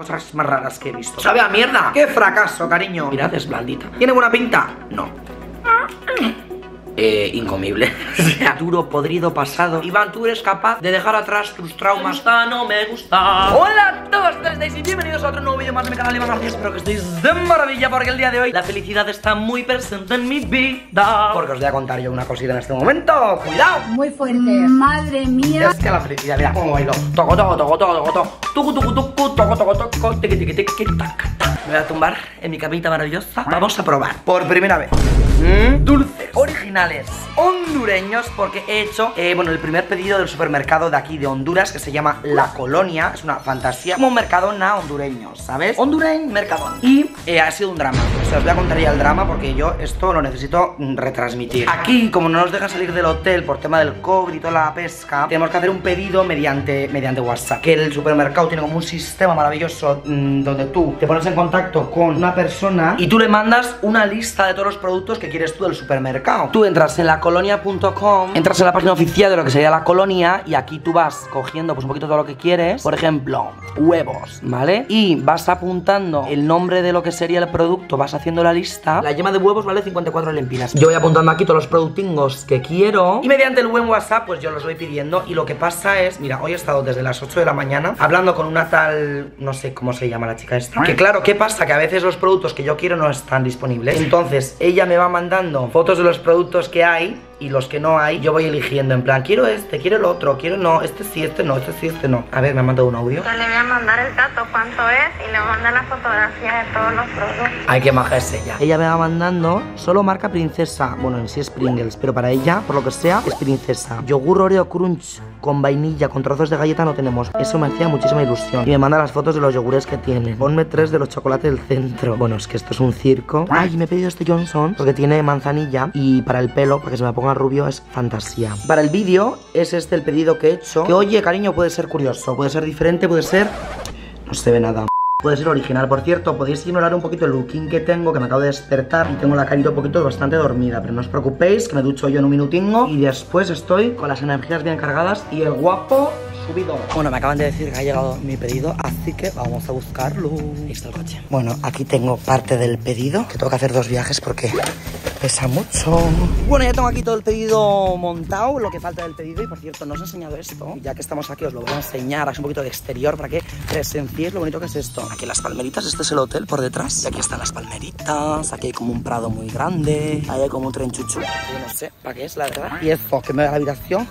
Cosas más raras que he visto. ¡Sabe a mierda! ¡Qué fracaso, cariño! Mirad, es blandita. ¿Tiene buena pinta? No. Incomible. Duro, podrido, pasado. Iván, tú eres capaz de dejar atrás tus traumas. Me gusta, no me gusta. Hola a todos, ¿cómo estáis? Y bienvenidos a otro nuevo vídeo más de mi canal, Iván García. Espero que estéis de maravilla, porque el día de hoy la felicidad está muy presente en mi vida. Porque os voy a contar yo una cosita en este momento. ¡Cuidado! Muy fuerte. Madre mía. Es que la felicidad, mira cómo bailo. Toco, toco, toco, toco, toco. Tucu, tucu, tucu, toco, toco, toco. Tiqui, tiqui, tiqui, taca, taca. Me voy a tumbar en mi camita maravillosa. Vamos a probar por primera vez dulces originales hondureños, porque he hecho bueno, el primer pedido del supermercado de aquí de Honduras, que se llama La Colonia. Es una fantasía, como un mercadona hondureño, ¿sabes? Hondureño, mercadón. Y ha sido un drama. O sea, os voy a contar ya el drama, porque yo esto lo necesito retransmitir. Aquí, como no nos dejan salir del hotel por tema del COVID y toda la pesca, tenemos que hacer un pedido mediante WhatsApp, que el supermercado tiene como un sistema maravilloso donde tú te pones en contacto con una persona y tú le mandas una lista de todos los productos que quieres tú del supermercado. Tú entras en la Colonia.com, entras en la página oficial de lo que sería La Colonia, y aquí tú vas cogiendo pues un poquito todo lo que quieres. Por ejemplo, huevos, ¿vale? Y vas apuntando el nombre de lo que sería el producto, vas haciendo la lista. La yema de huevos vale 54 lempiras. Yo voy apuntando aquí todos los productingos que quiero, y mediante el buen WhatsApp pues yo los voy pidiendo. Y lo que pasa es, mira, hoy he estado desde las 8 de la mañana hablando con una tal, no sé cómo se llama la chica esta, que claro, ¿qué pasa? Que a veces los productos que yo quiero no están disponibles. Entonces ella me va mandando fotos de los productos que hay y los que no hay. Yo voy eligiendo en plan, quiero este, quiero el otro, quiero no, este sí, este no, este sí, este no. A ver, me ha mandado un audio. Le voy a mandar el dato, cuánto es, y le manda la fotografía de todos los productos. Ay, qué maja es ella. Ella me va mandando solo marca Princesa. Bueno, en sí es Pringles, pero para ella, por lo que sea, es Princesa. Yogur Oreo Crunch con vainilla, con trozos de galleta no tenemos. Eso me hacía muchísima ilusión. Y me manda las fotos de los yogures que tiene. Ponme 3 de los chocolates del centro. Bueno, es que esto es un circo. Ay, me he pedido este Johnson porque tiene manzanilla, y para el pelo, para que se me ponga rubio, es fantasía. Para el vídeo es este el pedido que he hecho, que oye, cariño, puede ser curioso, puede ser diferente, puede ser... no se ve nada. Puede ser original. Por cierto, podéis ignorar un poquito el looking que tengo, que me acabo de despertar y tengo la carita un poquito bastante dormida, pero no os preocupéis, que me ducho yo en un minutingo y después estoy con las energías bien cargadas y el guapo subido. Bueno, me acaban de decir que ha llegado mi pedido, así que vamos a buscarlo. Ahí está el coche. Bueno, aquí tengo parte del pedido, que tengo que hacer 2 viajes porque... pesa mucho. Bueno, ya tengo aquí todo el pedido montado, lo que falta del pedido. Y por cierto, no os he enseñado esto, ya que estamos aquí os lo voy a enseñar. Así un poquito de exterior para que presenciéis lo bonito que es esto. Aquí las palmeritas, este es el hotel por detrás, y aquí están las palmeritas. Aquí hay como un prado muy grande, ahí hay como un tren chuchu, yo no sé para qué es, la verdad. Y esto, que me da la habitación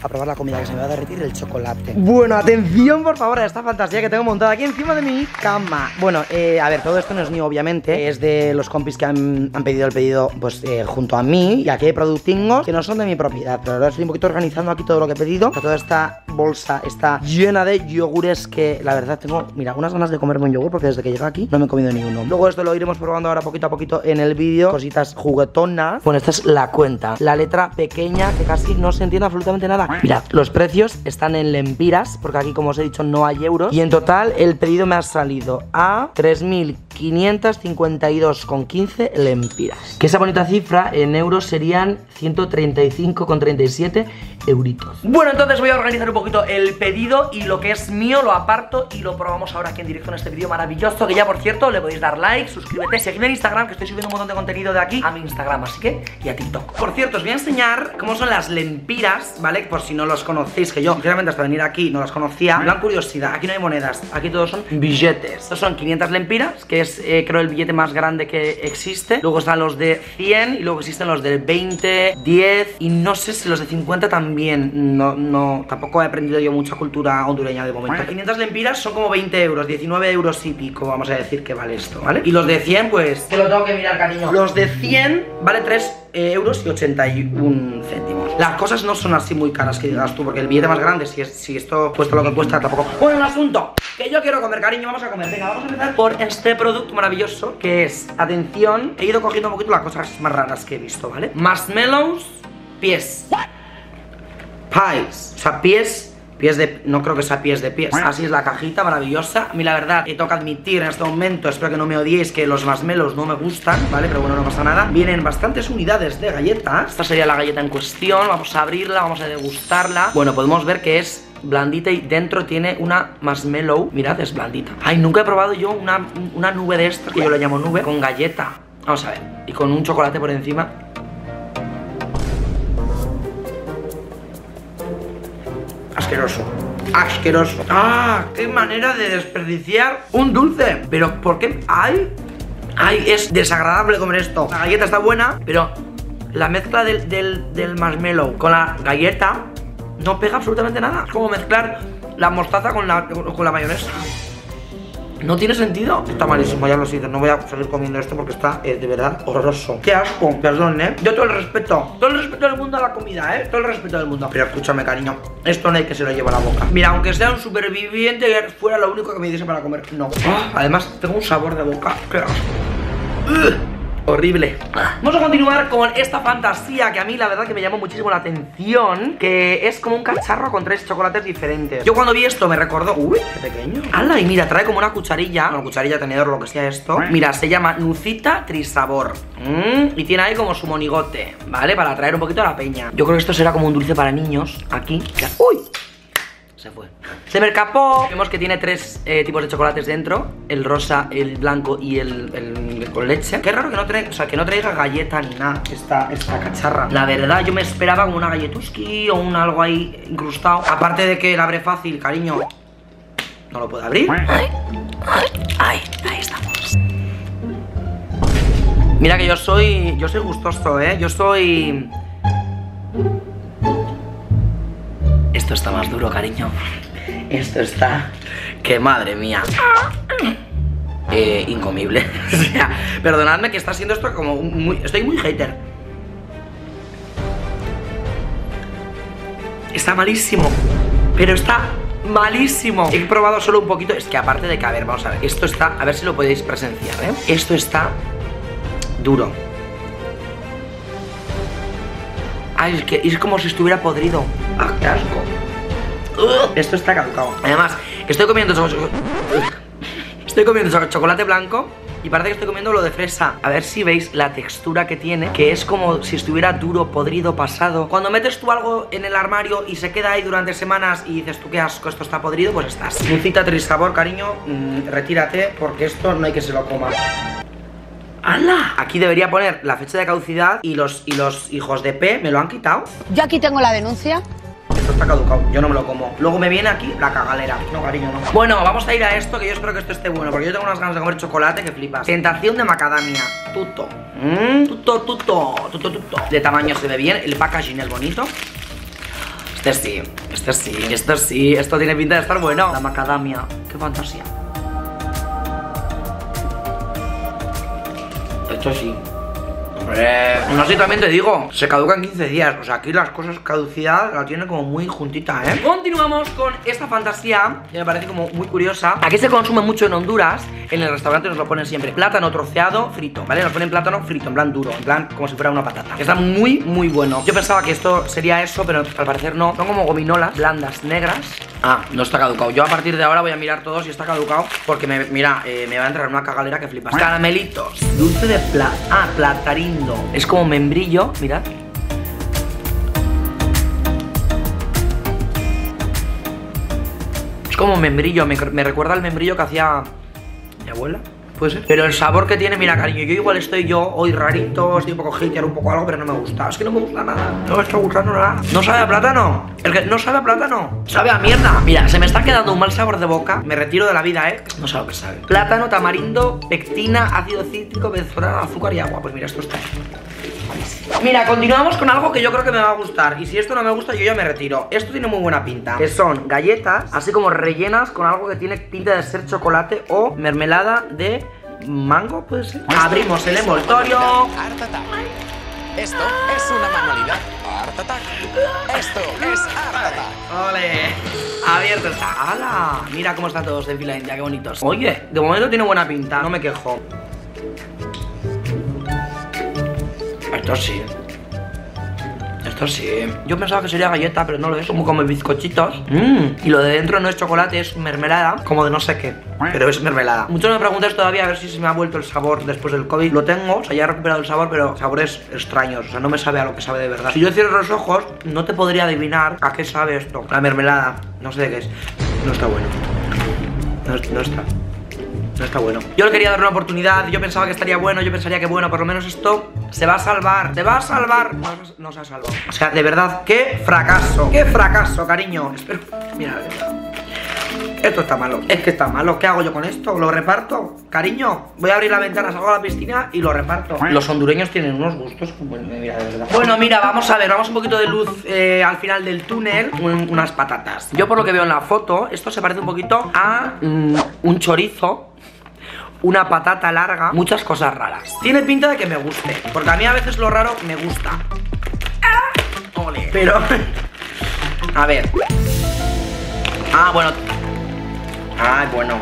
a probar la comida, que se me va a derretir el chocolate. Bueno, atención por favor a esta fantasía que tengo montada aquí encima de mi cama. Bueno, a ver, todo esto no es mío, obviamente. Es de los compis que han pedido el pedido pues junto a mí. Y aquí hay productingos que no son de mi propiedad, pero ahora estoy un poquito organizando aquí todo lo que he pedido. O sea, toda esta bolsa está llena de yogures que la verdad tengo, mira, unas ganas de comerme un yogur, porque desde que llegué aquí no me he comido ni uno. Luego esto lo iremos probando ahora poquito a poquito en el vídeo. Cositas juguetonas. Bueno, esta es la cuenta. La letra pequeña que casi no se entiende absolutamente nada. Mirad, los precios están en lempiras, porque aquí, como os he dicho, no hay euros. Y en total el pedido me ha salido a 3.552,15 lempiras. Que esa bonita cifra en euros serían 135,37 euritos. Bueno, entonces voy a organizar un poquito el pedido, y lo que es mío lo aparto y lo probamos ahora aquí en directo en este vídeo maravilloso. Que ya, por cierto, le podéis dar like, suscríbete, seguidme en Instagram, que estoy subiendo un montón de contenido de aquí a mi Instagram, así que, y a TikTok. Por cierto, os voy a enseñar cómo son las lempiras, ¿vale? Por si no los conocéis, que yo sinceramente hasta venir aquí no las conocía. Me dan curiosidad. Aquí no hay monedas, aquí todos son billetes. Estos son 500 lempiras, que es creo el billete más grande que existe. Luego están los de 100 y luego existen los del 20, 10 y no sé si los de 50 también. No, tampoco he aprendido yo mucha cultura hondureña de momento. 500 lempiras son como 20 euros, 19 euros y pico, vamos a decir que vale esto, ¿vale? Y los de 100 pues... te lo tengo que mirar, cariño. Los de 100 vale 3 euros y 81 céntimos. Las cosas no son así muy caras que digas tú, porque el billete más grande, si esto cuesta lo que cuesta, tampoco. Bueno, el asunto, que yo quiero comer, cariño, vamos a comer. Venga, vamos a empezar por este producto maravilloso, que es, atención, he ido cogiendo un poquito las cosas más raras que he visto, ¿vale? Marshmallows, pies. Pies, o sea, pies. Pies de... no creo que sea pies de pies. Así es la cajita, maravillosa. A mí la verdad, que toca admitir en este momento, espero que no me odiéis, que los marshmallows no me gustan, ¿vale? Pero bueno, no pasa nada. Vienen bastantes unidades de galletas. Esta sería la galleta en cuestión. Vamos a abrirla, vamos a degustarla. Bueno, podemos ver que es blandita y dentro tiene una marshmallow. Mirad, es blandita. Ay, nunca he probado yo una nube de estas, que yo la llamo nube, con galleta. Vamos a ver, y con un chocolate por encima. Asqueroso. Asqueroso. ¡Ah! ¡Qué manera de desperdiciar un dulce! Pero ¿por qué? ¡Ay! ¡Ay! Es desagradable comer esto. La galleta está buena, pero la mezcla del marshmallow con la galleta no pega absolutamente nada. Es como mezclar la mostaza con la mayonesa. No tiene sentido. Está malísimo, ya lo siento. No voy a seguir comiendo esto porque está de verdad horroroso. Qué asco, perdón, Yo todo el respeto del mundo a la comida, todo el respeto del mundo. Pero escúchame, cariño, esto no hay que se lo lleve a la boca. Mira, aunque sea un superviviente, fuera lo único que me diese para comer. No. Además, tengo un sabor de boca. Qué asco. Horrible. Vamos a continuar con esta fantasía que a mí la verdad que me llamó muchísimo la atención, que es como un cacharro con 3 chocolates diferentes. Yo cuando vi esto me recordó... Uy, qué pequeño. ¡Hala! Y mira, trae como una cucharilla, bueno, cucharilla, tenedor, lo que sea esto. Mira, se llama Nucita Trisabor. Y tiene ahí como su monigote, ¿vale? Para atraer un poquito a la peña. Yo creo que esto será como un dulce para niños. Aquí. ¡Uy! Se fue. Se me escapó. Vemos que tiene 3 tipos de chocolates dentro: el rosa, el blanco y el con leche. Qué raro que no traiga, o sea, que no traiga galleta ni nada esta cacharra. La verdad, yo me esperaba una galletuski o un algo ahí incrustado. Aparte de que la abre fácil, cariño. No lo puedo abrir. Ay, ay, ahí estamos. Mira que yo soy gustoso, yo soy... Esto está más duro, cariño. Esto está... ¡Qué madre mía! Incomible. O sea, perdonadme que está siendo esto como muy... Estoy muy hater. Está malísimo. Pero está... malísimo. He probado solo un poquito. Es que aparte de que... A ver, vamos a ver. Esto está... A ver si lo podéis presenciar, Esto está... duro. Ay, es que es como si estuviera podrido. ¡Ah, qué asco! Esto está caducado. Además, estoy comiendo chocolate blanco y parece que estoy comiendo lo de fresa. A ver si veis la textura que tiene, que es como si estuviera duro, podrido, pasado. Cuando metes tú algo en el armario y se queda ahí durante semanas y dices tú qué asco, esto está podrido, pues estás. Nucita Trisabor, cariño, retírate porque esto no hay que se lo coma. ¡Hala! Aquí debería poner la fecha de caducidad y los hijos de P me lo han quitado. Yo aquí tengo la denuncia. Esto está caducado, yo no me lo como. Luego me viene aquí la cagalera. No, cariño, no. Bueno, vamos a ir a esto, que yo espero que esto esté bueno, porque yo tengo unas ganas de comer chocolate que flipas. Tentación de macadamia. Tuto. Tuto. De tamaño se ve bien, el packaging es bonito. Este sí. Esto tiene pinta de estar bueno. La macadamia. Qué fantasía. Esto sí. Hombre, no sé, también te digo, se caducan 15 días. O sea, aquí las cosas caducidad la tiene como muy juntita, Continuamos con esta fantasía que me parece como muy curiosa. Aquí se consume mucho en Honduras. En el restaurante nos lo ponen siempre: plátano troceado frito, ¿vale? Nos ponen plátano frito, en plan duro, en plan como si fuera una patata. Está muy, muy bueno. Yo pensaba que esto sería eso, pero al parecer no. Son como gominolas blandas, negras. Ah, no está caducado. Yo a partir de ahora voy a mirar todo si está caducado, porque me va a entrar una cagalera que flipas. Caramelitos. Dulce de platarindo. Es como membrillo, mirad. Es como membrillo, me recuerda al membrillo que hacía mi abuela. ¿Puede ser? Pero el sabor que tiene, mira, cariño, yo igual estoy hoy rarito, estoy un poco hater, un poco algo, pero no me gusta. Es que no me gusta nada. No me está gustando nada. No sabe a plátano. El que no sabe a plátano sabe a mierda. Mira, se me está quedando un mal sabor de boca. Me retiro de la vida, No sabe lo que sabe. Plátano, tamarindo, pectina, ácido cítrico, benzoato, azúcar y agua. Pues mira, esto está... Mira, continuamos con algo que yo creo que me va a gustar. Y si esto no me gusta, yo ya me retiro. Esto tiene muy buena pinta. Que son galletas, así como rellenas con algo que tiene pinta de ser chocolate o mermelada de mango, ¿puede ser? Abrimos el envoltorio. Esto es una manualidad. Art Attack. Esto es Art Attack. ¡Ole! Abierto está. ¡Hala! Mira cómo están todos en Finlandia, qué bonitos. Oye, de momento tiene buena pinta, no me quejo. Esto sí. Esto sí. Yo pensaba que sería galleta, pero no lo es. Como bizcochitos. Y lo de dentro no es chocolate, es mermelada. Como de no sé qué, pero es mermelada. Muchos me preguntáis todavía a ver si se me ha vuelto el sabor después del COVID. Lo tengo, o sea, ya he recuperado el sabor, pero sabores extraños. O sea, no me sabe a lo que sabe de verdad. Si yo cierro los ojos, no te podría adivinar a qué sabe esto. La mermelada, no sé de qué es. No está bueno. No está bueno. Yo le quería dar una oportunidad, yo pensaba que estaría bueno, yo pensaría que bueno, por lo menos esto se va a salvar, se va a salvar. No se ha salvado. O sea, de verdad, qué fracaso, cariño. Espero, mira, de verdad. Esto está malo, es que está malo. ¿Qué hago yo con esto? ¿Lo reparto? Cariño, voy a abrir la ventana, salgo a la piscina y lo reparto. Los hondureños tienen unos gustos, bueno, mira, de verdad. Bueno, mira, vamos a ver, vamos un poquito de luz al final del túnel. Unas patatas. Yo por lo que veo en la foto, esto se parece un poquito a un chorizo, una patata larga, muchas cosas raras. Tiene pinta de que me guste, porque a mí a veces lo raro me gusta. Ole. Pero, a ver. Bueno. Bueno.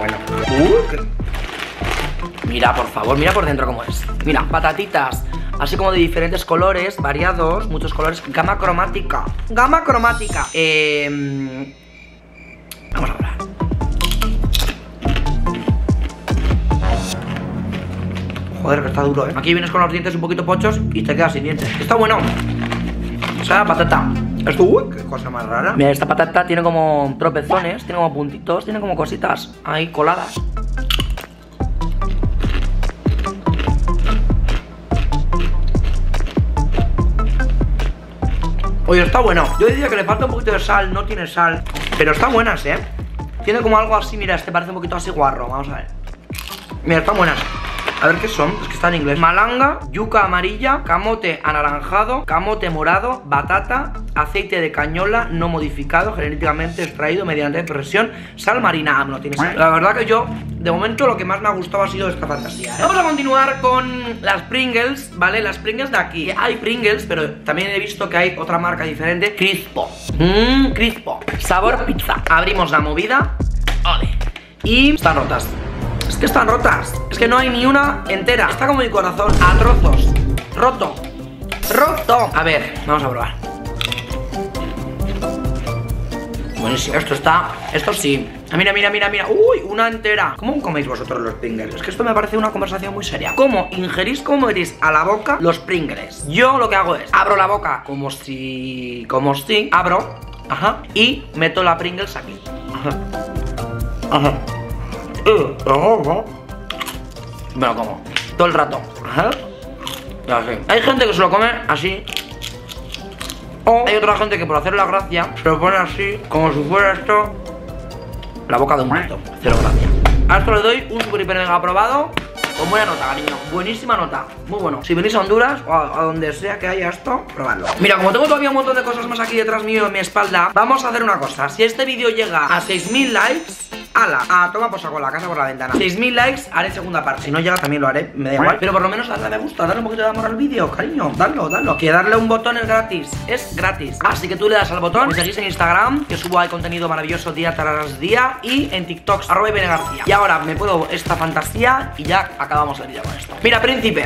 Mira, por favor, mira por dentro cómo es. Mira, patatitas, así como de diferentes colores, variados, muchos colores. Gama cromática. Gama cromática. Vamos a hablar. Joder, que está duro, ¿eh? Aquí vienes con los dientes un poquito pochos y te quedas sin dientes. Está bueno. O sea, patata. Esto, qué cosa más rara. Mira, esta patata tiene como tropezones, tiene como puntitos, tiene como cositas ahí coladas. Oye, está bueno. Yo diría que le falta un poquito de sal, no tiene sal, pero están buenas, ¿eh? Tiene como algo así, mira, este parece un poquito así guarro, vamos a ver. Mira, están buenas. A ver qué son, es que está en inglés. Malanga, yuca amarilla, camote anaranjado, camote morado, batata, aceite de cañola no modificado, genéticamente extraído mediante presión, sal marina. No tiene sal. La verdad que yo, de momento, lo que más me ha gustado ha sido esta fantasía, ¿eh? Vamos a continuar con las Pringles, ¿vale? Las Pringles de aquí. Hay Pringles, pero también he visto que hay otra marca diferente. Crispo. Crispo. Sabor pizza. Abrimos la movida. Ole. Y están rotas. Es que están rotas, es que no hay ni una entera. Está como mi corazón, a trozos. Roto, roto. A ver, vamos a probar. Buenísimo, esto está, esto sí. Mira, mira, mira, mira, uy, una entera. ¿Cómo coméis vosotros los Pringles? Es que esto me parece una conversación muy seria. ¿Cómo ingerís, cómo metís a la boca los Pringles? Yo lo que hago es, abro la boca como si, abro, ajá, y meto la Pringles aquí. Ajá. Me lo como todo el rato. Ajá. Hay gente que se lo come así, o hay otra gente que por hacer la gracia se lo pone así, como si fuera esto la boca de un muerto. Cero gracia. A esto le doy un super hiper mega aprobado, con buena nota, cariño. Buenísima nota, muy bueno. Si venís a Honduras o a donde sea que haya esto, probadlo. Mira, como tengo todavía un montón de cosas más aquí detrás mío en mi espalda, vamos a hacer una cosa. Si este vídeo llega a 6000 likes, ala, toma posa con la casa por la ventana. 6000 likes, haré segunda parte. Si no llega también lo haré, me da igual. Pero por lo menos dadle a me gusta, dale un poquito de amor al vídeo, cariño. Dadlo. Que darle un botón es gratis. Es gratis. Así que tú le das al botón. Me seguís en Instagram, que subo ahí contenido maravilloso día tras día. Y en TikToks, @Iván García. Y ahora me puedo esta fantasía y ya acabamos el vídeo con esto. Mira, príncipe.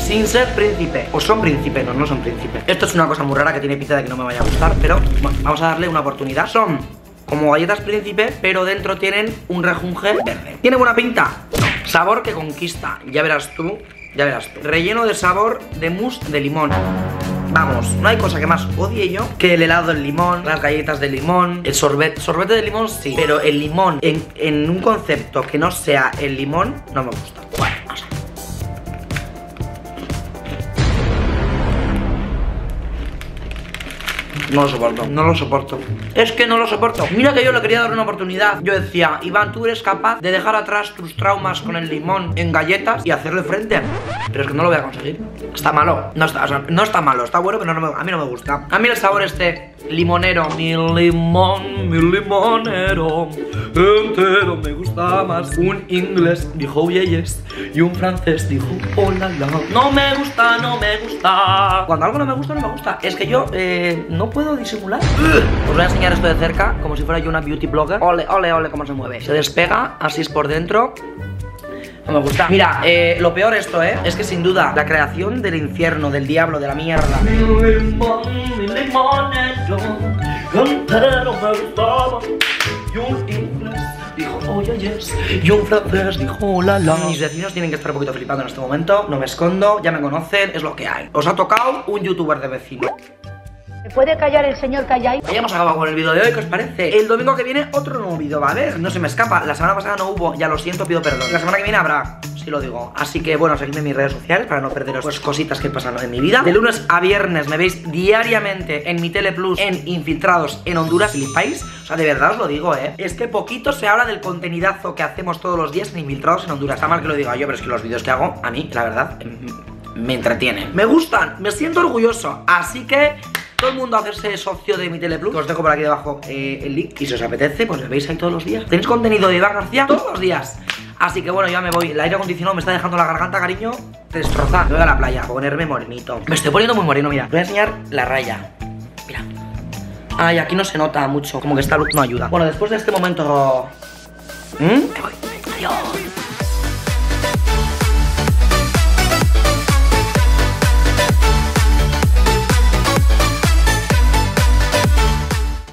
Sin ser príncipe. O son príncipe, no son príncipe. Esto es una cosa muy rara que tiene pinta de que no me vaya a gustar. Pero bueno, vamos a darle una oportunidad. Son como galletas príncipe, pero dentro tienen un rejunje verde. ¿Tiene buena pinta? No. Sabor que conquista. Ya verás tú, ya verás tú. Relleno de sabor de mousse de limón. Vamos, no hay cosa que más odie yo que el helado de limón, las galletas de limón, el sorbet. Sorbete de limón sí, pero el limón en un concepto que no sea el limón, no me gusta. Bueno, vamos a ver. No lo soporto, no lo soporto. Es que no lo soporto. Mira que yo le quería dar una oportunidad. Yo decía, Iván, tú eres capaz de dejar atrás tus traumas con el limón en galletas y hacerle frente. Pero es que no lo voy a conseguir. Está malo. No está malo, está bueno, pero a mí no me gusta. A mí el sabor este limonero. Mi limonero entero me gusta más. Un inglés dijo yes y un francés dijo hola. No me gusta. Cuando algo no me gusta. Es que yo no puedo disimular. Os voy a enseñar esto de cerca, como si fuera yo una beauty blogger. Ole, ole, ole, cómo se mueve. Se despega, así es por dentro. no me gusta. Mira, lo peor esto, es que sin duda la creación del infierno, del diablo, de la mierda. Dijo, oye, yes. Y un francés dijo, hola, la. Mis vecinos tienen que estar un poquito flipando en este momento. No me escondo, ya me conocen, es lo que hay. Os ha tocado un youtuber de vecino. ¿Me puede callar el señor Callay? Ya hemos acabado con el vídeo de hoy, ¿qué os parece? El domingo que viene otro nuevo vídeo, va a haber. No se me escapa, la semana pasada no hubo, ya lo siento, pido perdón. La semana que viene habrá, si lo digo. Así que bueno, seguidme en mis redes sociales para no perderos pues cositas que pasan en mi vida. De lunes a viernes me veis diariamente en mi Tele Plus, en Infiltrados en Honduras, flipáis. O sea, de verdad os lo digo, es que poquito se habla del contenidazo que hacemos todos los días en Infiltrados en Honduras. Está mal que lo diga yo, pero es que los vídeos que hago, a mí, la verdad, me entretienen. Me gustan, me siento orgulloso. Así que todo el mundo a hacerse socio de mi Teleplus. Os dejo por aquí debajo el link. Y si os apetece, pues me veis ahí todos los días. Tenéis contenido de Iván García todos los días. Así que bueno, ya me voy. El aire acondicionado me está dejando la garganta, cariño, destrozada. Me voy a la playa a ponerme morenito. Me estoy poniendo muy moreno, mira. Voy a enseñar la raya. Mira. Ay, aquí no se nota mucho. Como que esta luz no ayuda. Bueno, después de este momento me voy. Adiós.